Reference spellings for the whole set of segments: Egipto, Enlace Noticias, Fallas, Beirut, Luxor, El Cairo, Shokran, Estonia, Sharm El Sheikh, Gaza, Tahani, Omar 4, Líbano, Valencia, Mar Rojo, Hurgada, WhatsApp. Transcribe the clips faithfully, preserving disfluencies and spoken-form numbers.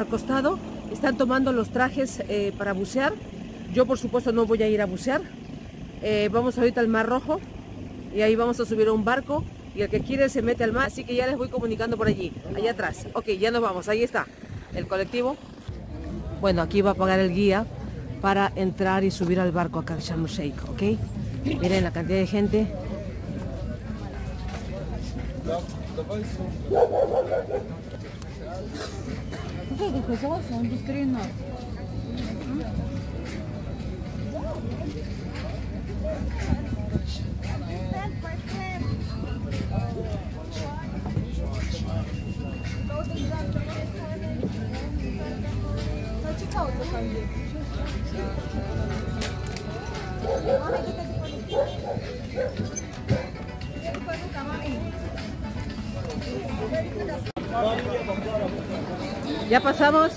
Al costado están tomando los trajes eh, para bucear. Yo por supuesto no voy a ir a bucear. Eh, vamos ahorita al Mar Rojo y ahí vamos a subir a un barco y el que quiere se mete al mar. Así que ya les voy comunicando por allí, allá atrás. Ok, ya nos vamos, ahí está el colectivo. Bueno, aquí va a pagar el guía para entrar y subir al barco acá en Sharm El Sheikh, ¿ok? Miren la cantidad de gente. Ya pasamos,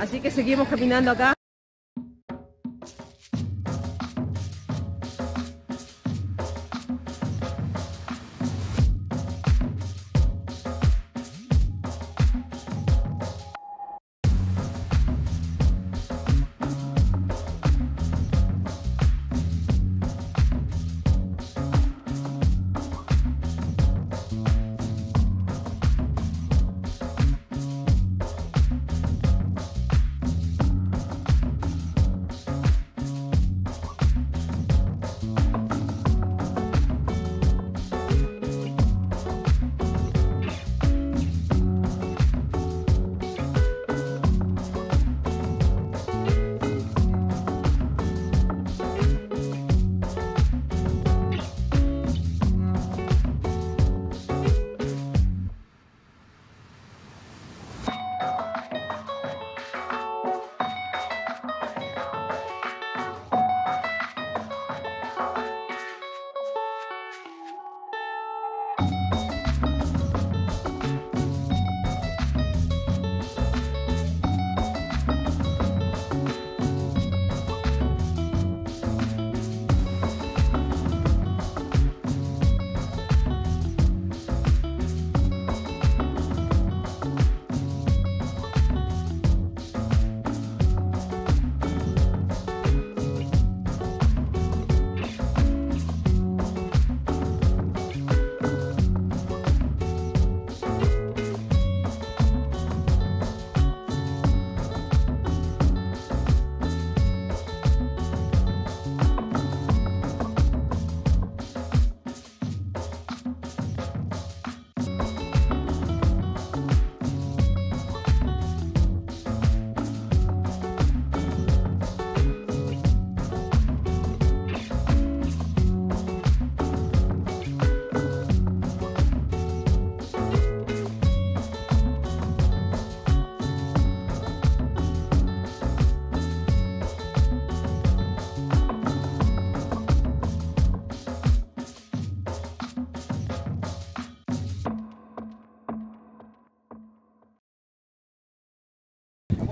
así que seguimos caminando acá.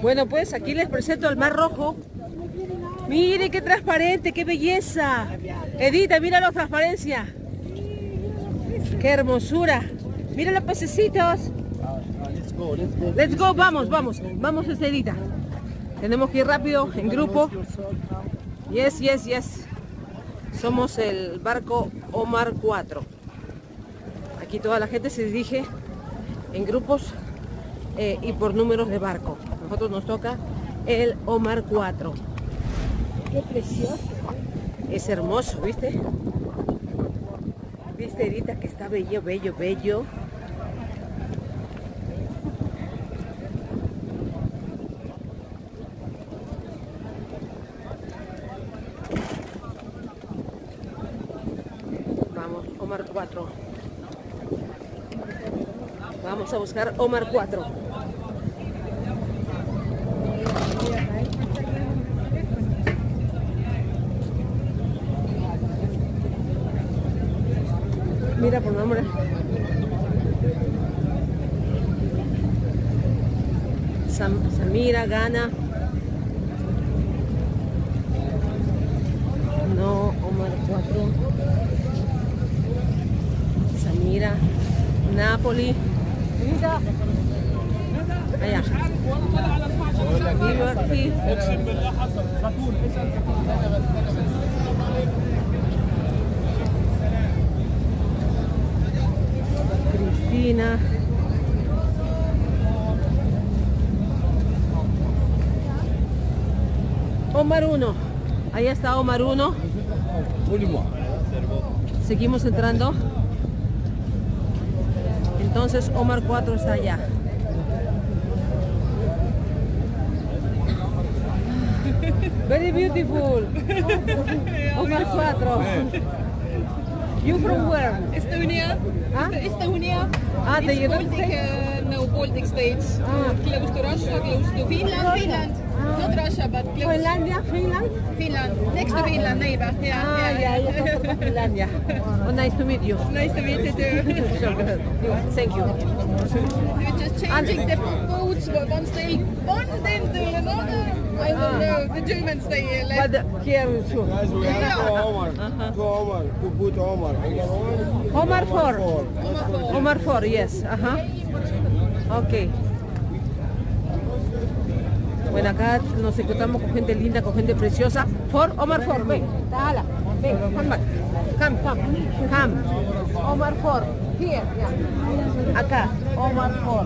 Bueno, pues aquí les presento el Mar Rojo. Mire qué transparente, qué belleza. Edita, mira la transparencia. Qué hermosura. Mira los pececitos. Let's go, vamos, vamos. Vamos, Edita. Tenemos que ir rápido, en grupo. Yes, yes, yes. Somos el barco Omar cuatro. Aquí toda la gente se dirige en grupos eh, y por números de barco. Nosotros nos toca el Omar cuatro. ¡Qué precioso! Es hermoso, ¿viste? ¿Viste, Edita, que está bello, bello, bello? Vamos, Omar cuatro. Vamos a buscar Omar cuatro. Mira por nombre. Sam, Samira, Gana. No, Omar cuatro. Samira, Napoli. Mira. اي دلوقتي اقسم بالله حصل بقول اسال كده بس انا بس السلام عليكم كريستينا Omar uno, ahí está Omar uno. Seguimos entrando. Entonces Omar cuatro está allá. Very beautiful. Omar cuatro. You from where? Estonia. Huh? Estonia. Ah, the Baltic, uh, no, Baltic states. Ah. Close to Russia, close to Finland. Finland. Ah. Not Russia, but close. Finlandia, Finland. Finland. Next ah. to Finland, neighbor. Yeah. Ah, yeah, yeah. yeah. Finlandia. Oh, nice to meet you. Nice to meet you too. Sure. Thank you. We're just changing the boats. Once they one, then the another. I don't know. The Germans they left. But here is sure. Guys, we have to Omar. Go Omar. Go put Omar. Omar four. Omar four. Yes. Uh huh. Okay. Bueno, acá nos encontramos con gente linda, con gente preciosa. For Omar for, ven, dala, ven, come back, come, come, come. Omar for, here, yeah. Acá, Omar for.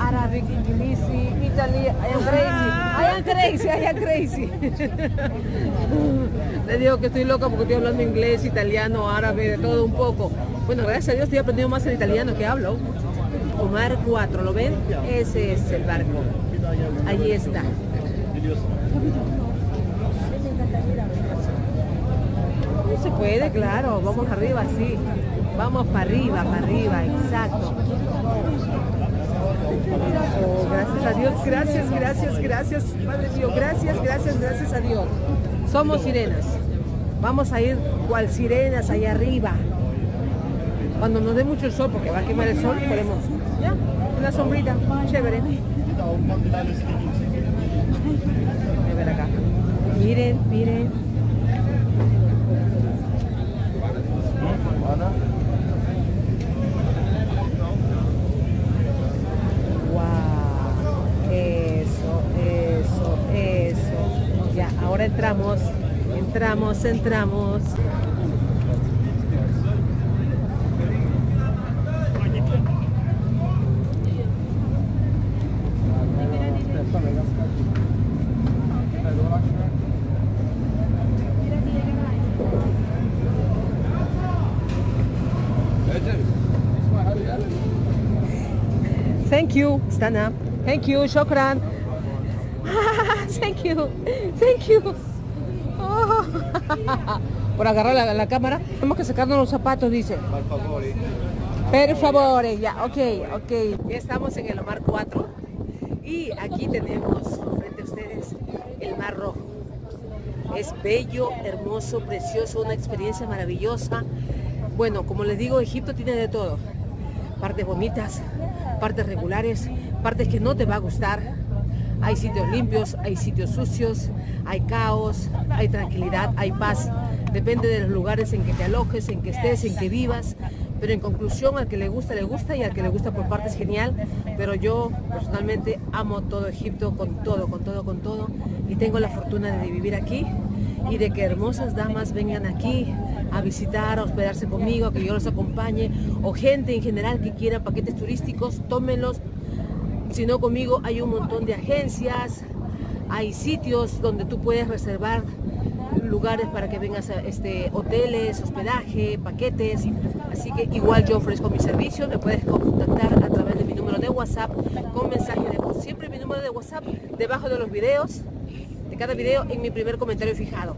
Arabic, Tunisia, Italia, I am crazy, I am crazy, I am crazy. Les digo que estoy loca porque estoy hablando inglés, italiano, árabe, de todo un poco. Bueno, gracias a Dios estoy aprendiendo más el italiano que hablo. Omar cuatro, ¿lo ven? Ese es el barco. Allí está. No se puede, claro. Vamos arriba, sí. Vamos para arriba, para arriba, exacto. Oh, gracias a Dios, gracias, gracias, gracias. Padre mío, gracias, gracias, gracias a Dios. Somos sirenas. Vamos a ir cual sirenas allá arriba. Cuando nos dé mucho el sol, porque va a quemar el sol, podemos... Ya, una sombrita, chévere. A ver acá. Miren, miren. Wow. Eso, eso, eso. Ya, ahora entramos, entramos, entramos. Thank you, stand up. Thank you, Shokran. Thank you, thank you. Oh. Por agarrar la, la cámara, tenemos que sacarnos los zapatos, dice. Por favor. Per favor, ya, ok, ok. Ya estamos en el Omar cuatro y aquí tenemos frente a ustedes el Mar Rojo. Es bello, hermoso, precioso, una experiencia maravillosa. Bueno, como les digo, Egipto tiene de todo. Partes bonitas, partes regulares, partes que no te va a gustar. Hay sitios limpios, hay sitios sucios, hay caos, hay tranquilidad, hay paz. Depende de los lugares en que te alojes, en que estés, en que vivas. Pero en conclusión, al que le gusta, le gusta, y al que le gusta por partes, genial. Pero yo personalmente amo todo Egipto, con todo, con todo, con todo. Y tengo la fortuna de vivir aquí y de que hermosas damas vengan aquí a visitar, a hospedarse conmigo, a que yo los acompañe, o gente en general que quiera paquetes turísticos, tómenlos. Si no conmigo, hay un montón de agencias, hay sitios donde tú puedes reservar lugares para que vengas a este, hoteles, hospedaje, paquetes. Así que igual yo ofrezco mi servicio, me puedes contactar a través de mi número de WhatsApp con mensaje de voz. Siempre mi número de WhatsApp debajo de los videos, de cada video en mi primer comentario fijado.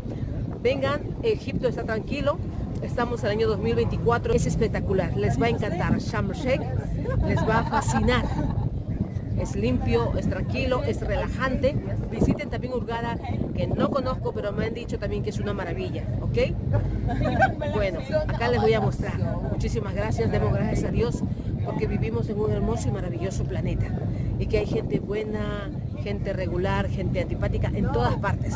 Vengan, Egipto está tranquilo, estamos en el año dos mil veinticuatro, es espectacular, les va a encantar, Sharm El Sheikh les va a fascinar. Es limpio, es tranquilo, es relajante. Visiten también Hurgada, que no conozco, pero me han dicho también que es una maravilla, ¿ok? Bueno, acá les voy a mostrar. Muchísimas gracias, demos gracias a Dios, porque vivimos en un hermoso y maravilloso planeta. Y que hay gente buena, gente regular, gente antipática, en todas partes.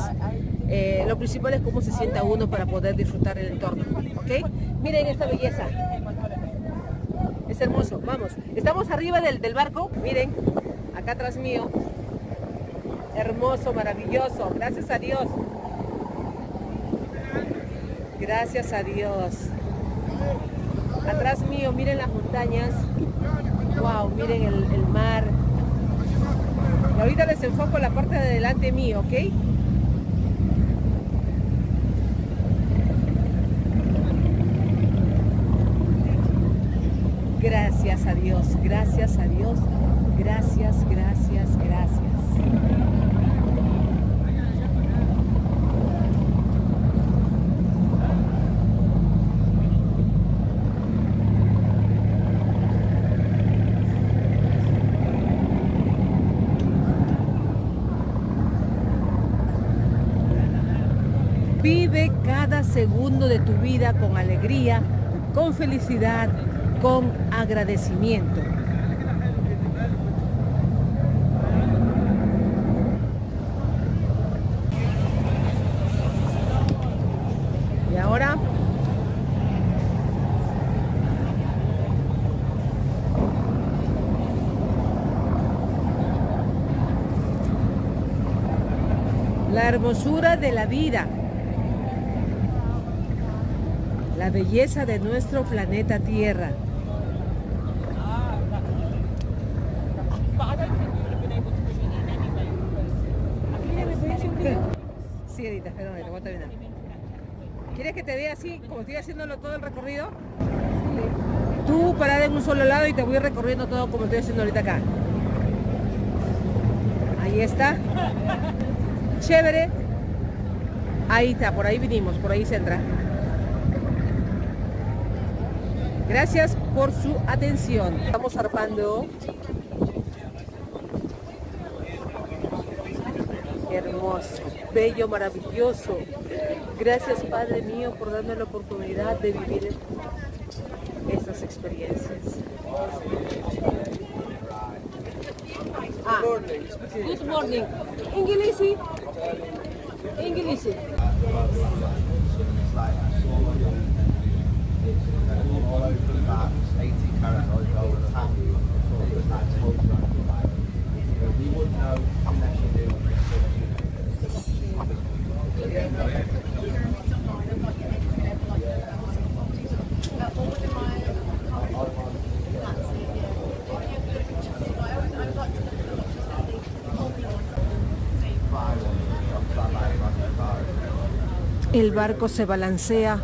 Eh, lo principal es cómo se sienta uno para poder disfrutar el entorno, ¿ok? Miren esta belleza. es hermoso. Vamos, estamos arriba del, del barco, miren, acá atrás mío, hermoso, maravilloso, gracias a Dios, gracias a Dios. Atrás mío, miren las montañas, wow, miren el, el mar. Y ahorita les enfoco la parte de delante mío, ¿ok? Gracias a Dios, gracias a Dios, gracias, gracias, gracias. Vive cada segundo de tu vida con alegría, con felicidad, con agradecimiento. Y ahora la hermosura de la vida, la belleza de nuestro planeta Tierra. Sí, Edita, perdón, te voy a terminar. ¿Quieres que te vea así, como estoy haciéndolo todo el recorrido? Sí. Tú parada en un solo lado y te voy recorriendo todo como estoy haciendo ahorita acá. Ahí está. Chévere. Ahí está, por ahí vinimos, por ahí se entra. Gracias por su atención. Estamos zarpando. Hermoso, bello, maravilloso. Gracias, Padre mío, por darme la oportunidad de vivir estas experiencias. Ah, good morning. Inglés. Inglés. El barco se balancea.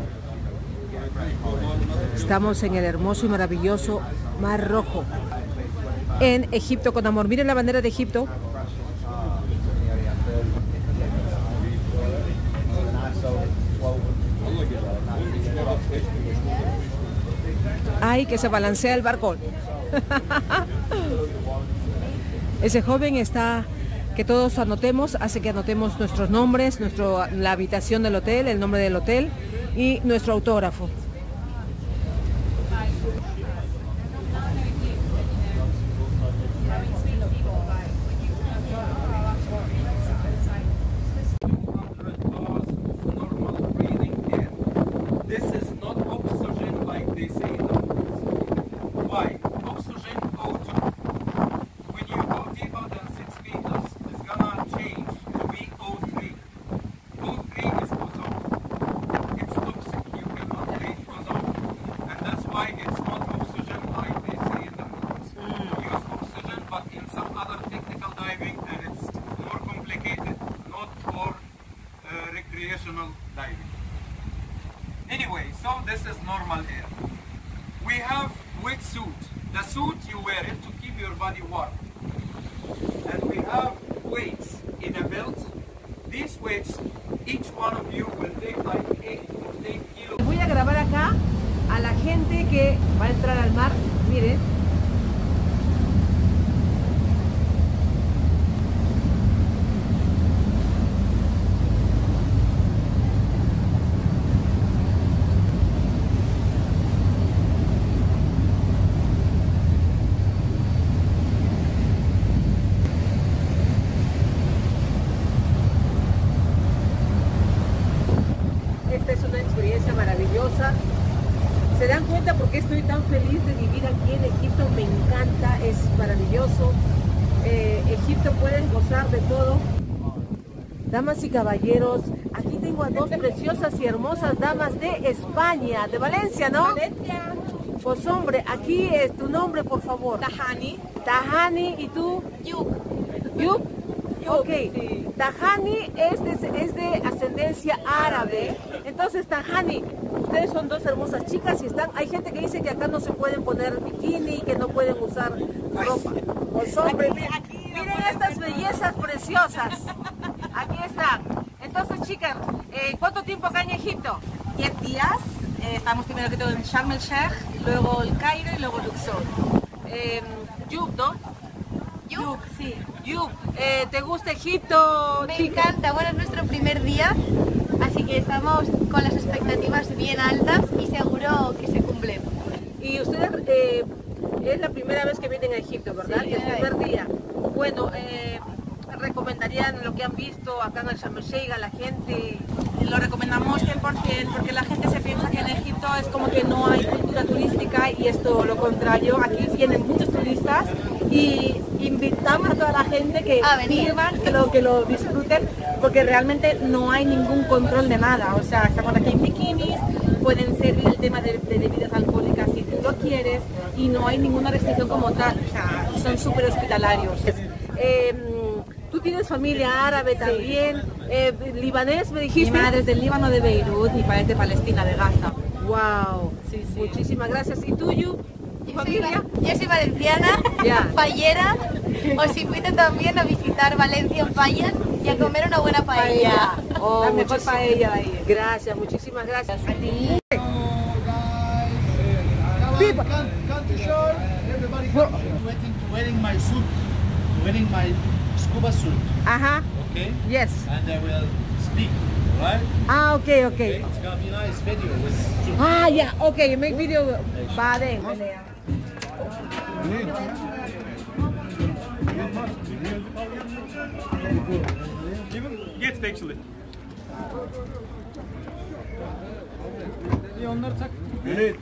Estamos en el hermoso y maravilloso Mar Rojo, en Egipto con amor. Miren la bandera de Egipto. Ay, que se balancea el barco. Ese joven está, que todos anotemos, hace que anotemos nuestros nombres, nuestro, la habitación del hotel, el nombre del hotel y nuestro autógrafo. Voy a grabar acá a la gente que va a entrar al mar, miren. Esta es una experiencia maravillosa. ¿Se dan cuenta por qué estoy tan feliz de vivir aquí pasar de todo. Damas y caballeros, aquí tengo a dos preciosas y hermosas damas de España, de Valencia, ¿no? Valencia. Pues hombre, aquí es tu nombre, por favor. Tahani. Tahani, ¿y tú? Yuk. Yuk. Ok, sí. Tahani es de, es de ascendencia árabe. Entonces, Tahani, ustedes son dos hermosas chicas y están. Hay gente que dice que acá no se pueden poner bikini, que no pueden usar ropa. Pues hombre, miren, miren estas bellezas preciosas. Aquí están. Entonces, chicas, eh, ¿cuánto tiempo acá en Egipto? Diez días. Eh, estamos primero que todo en Sharm El Sheikh, luego El Cairo y luego Luxor. Eh, Yub, ¿no? Yub, sí. Yub, eh, ¿te gusta Egipto? Me chica? encanta, bueno, es nuestro primer día, así que estamos con las expectativas bien altas y seguro que se cumplen. Y ustedes, eh, es la primera vez que vienen a Egipto, ¿verdad? Sí, es el primer día. Bueno, eh, ¿recomendarían lo que han visto acá en el Sharm El Sheikh a la gente? Lo recomendamos cien por cien porque la gente se piensa que en Egipto es como que no hay cultura turística y es todo lo contrario. Aquí vienen muchos turistas y invitamos a toda la gente que sirvan, que lo, que lo disfruten, porque realmente no hay ningún control de nada. O sea, estamos aquí en bikinis, pueden servir el tema de, de bebidas alcohólicas si tú lo quieres y no hay ninguna restricción como tal. O sea, son súper hospitalarios. Eh, tú tienes familia árabe también, eh, libanés, me dijiste. Mi madre es del Líbano, de Beirut, mi padre es de Palestina, de Gaza. Wow, sí, sí. Muchísimas gracias. ¿Y tuyo? Yo soy, yo soy valenciana, yeah. Fallera, os invito también a visitar Valencia en Fallas y a comer una buena paella. paella. Oh, la mejor paella ahí. Gracias, muchísimas gracias. A ti. People, wearing my suit, wearing my scuba suit. Ajá. Okay. Yes. And I will speak. Right? Ah, okay, okay. okay. It's gonna be nice video with suit. Ah, yeah. Okay, make video. Vale. Git actually. İyi onları tak. Evet.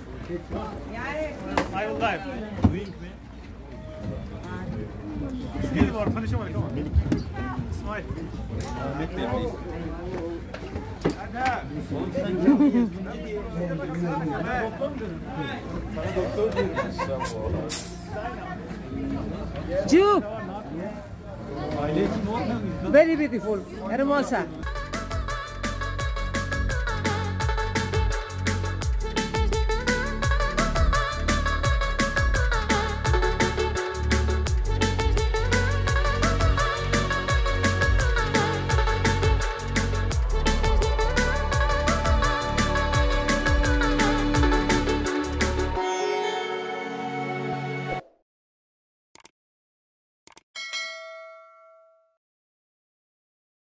Yani I will dive. Still var, konuşamadık ama. İsmail. Bekle. Yuk. Very beautiful, hermosa.